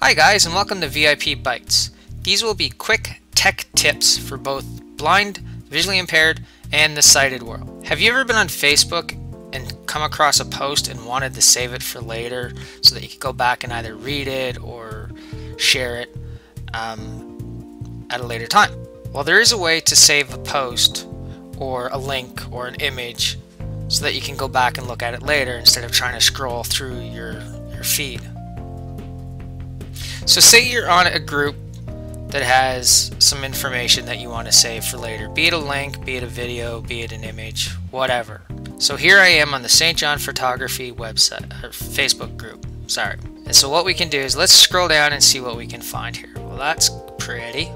Hi guys, and welcome to VIP Bytes. These will be quick tech tips for both blind, visually impaired, and the sighted world. Have you ever been on Facebook and come across a post and wanted to save it for later so that you could go back and either read it or share it at a later time? Well, there is a way to save a post or a link or an image so that you can go back and look at it later instead of trying to scroll through your feed. So say you're on a group that has some information that you want to save for later, be it a link, be it a video, be it an image, whatever. So here I am on the St. John Photography website, or Facebook group, sorry. And so what we can do is let's scroll down and see what we can find here. Well, that's pretty.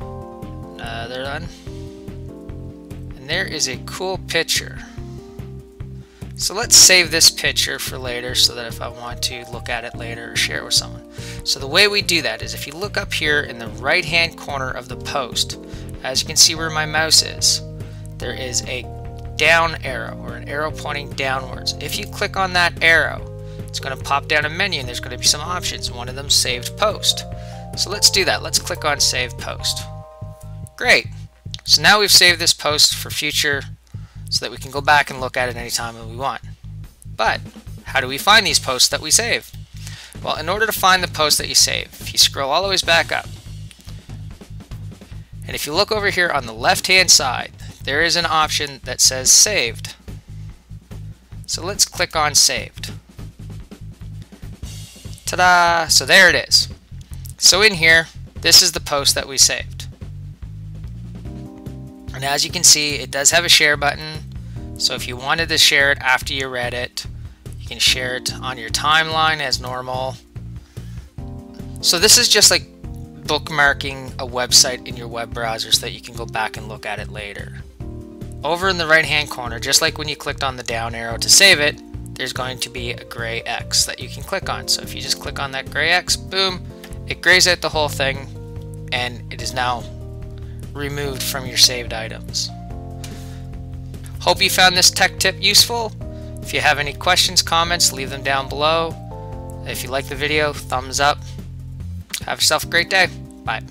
Another one. And there is a cool picture. So let's save this picture for later so that if I want to look at it later or share it with someone. So the way we do that is if you look up here in the right hand corner of the post, as you can see where my mouse is, there is a down arrow or an arrow pointing downwards. If you click on that arrow, it's going to pop down a menu and there's going to be some options. One of them is saved post. So let's do that. Let's click on save post. Great. So now we've saved this post for future so that we can go back and look at it anytime that we want. But how do we find these posts that we save? Well, in order to find the post that you save, if you scroll all the way back up, and if you look over here on the left hand side, there is an option that says saved. So let's click on saved. Ta-da! So there it is. So in here, this is the post that we saved. And as you can see, it does have a share button, so if you wanted to share it after you read it, you can share it on your timeline as normal. So this is just like bookmarking a website in your web browser so that you can go back and look at it later. Over in the right hand corner, just like when you clicked on the down arrow to save it, there's going to be a gray X that you can click on. So if you just click on that gray X, boom, it grays out the whole thing and it is now removed from your saved items. Hope you found this tech tip useful. If you have any questions, comments, leave them down below. If you like the video, thumbs up. Have yourself a great day. Bye.